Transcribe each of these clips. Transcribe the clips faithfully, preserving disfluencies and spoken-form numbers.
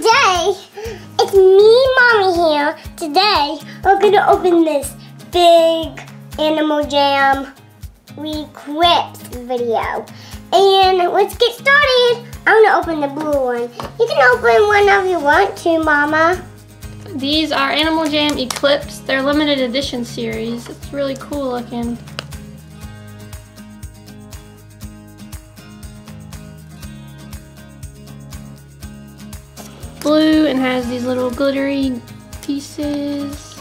Today, it's me, Mommy here. Today, we're gonna open this big Animal Jam Eclipse video. And let's get started. I'm gonna open the blue one. You can open whenever you want to, Mama. These are Animal Jam Eclipse. They're limited edition series. It's really cool looking. Blue and has these little glittery pieces.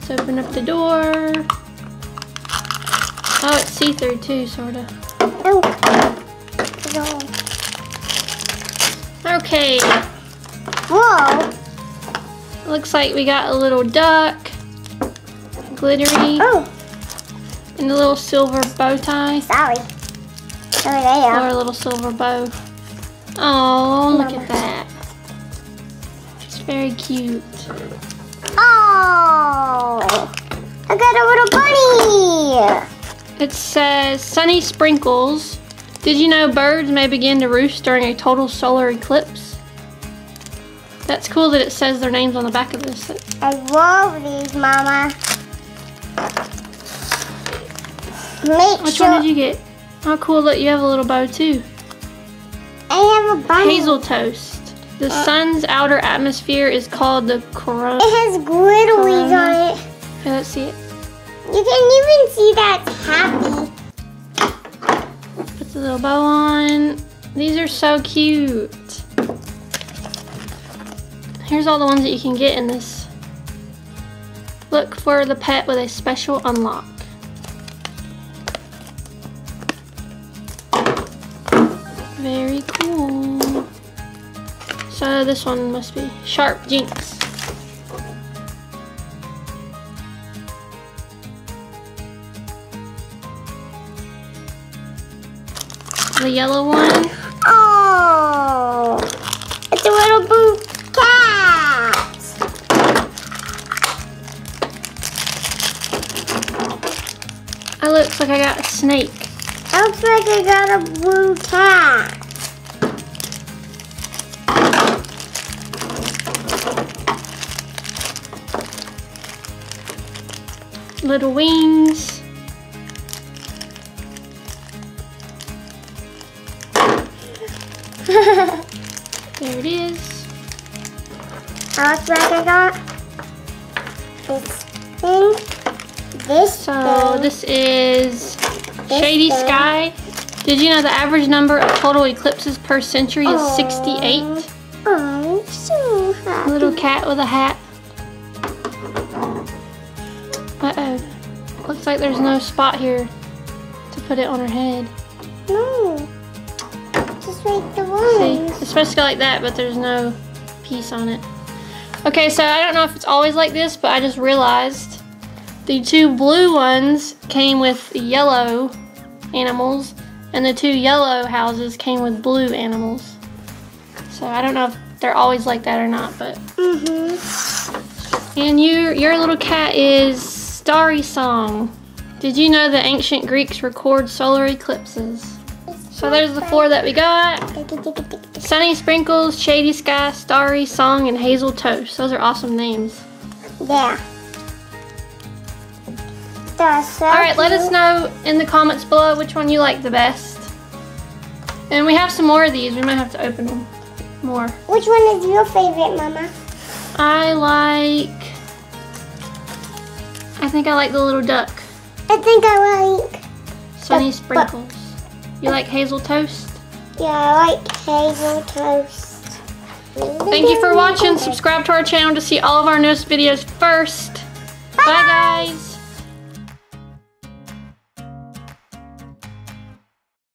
Let's open up the door. Oh, it's see-through too, sort of. Oh. No. Okay. Whoa. Looks like we got a little duck. Glittery. Oh. And a little silver bow tie. Sorry. Oh, there you are. Or a little silver bow. Oh, look Mama. At that. Very cute. Oh, I got a little bunny. It says Sunny Sprinkles. Did you know birds may begin to roost during a total solar eclipse? That's cool that it says their names on the back of this. I love these, Mama. Make Which sure one did you get? Oh, cool. Look, you have a little bow too. I have a bunny. Hazy Toast. The sun's outer atmosphere is called the corona. It has glitteries on it. Here, let's see it. You can even see that it's happy. Put the little bow on. These are so cute. Here's all the ones that you can get in this. Look for the pet with a special unlock. Very cool. So this one must be Sharp Jinx. The yellow one. Oh, it's a little blue cat. It looks like I got a snake. It looks like I got a blue cat. Little wings. There it is. I look like I got this thing. This So thing. This is this Shady thing. Sky. Did you know the average number of total eclipses per century is oh. sixty-eight? Oh, I'm so happy. Little cat with a hat. Uh-oh. Looks like there's no spot here to put it on her head. No. Just like the ones. See? It's supposed to go like that, but there's no piece on it. Okay, so I don't know if it's always like this, but I just realized the two blue ones came with yellow animals, and the two yellow houses came with blue animals. So I don't know if they're always like that or not, but... Mm-hmm. And your, your little cat is... Starry Song. Did you know the ancient Greeks record solar eclipses? So there's the four that we got. Sunny Sprinkles, Shady Sky, Starry Song, and Hazy Toast. Those are awesome names. Yeah. So Alright, let us know in the comments below which one you like the best. And we have some more of these. We might have to open them more. Which one is your favorite, Mama? I like... I think I like the little duck. I think I like... Sunny Sprinkles. You like Hazy Toast? Yeah, I like Hazy Toast. Thank you for watching. Subscribe to our channel to see all of our newest videos first. Bye, Bye guys.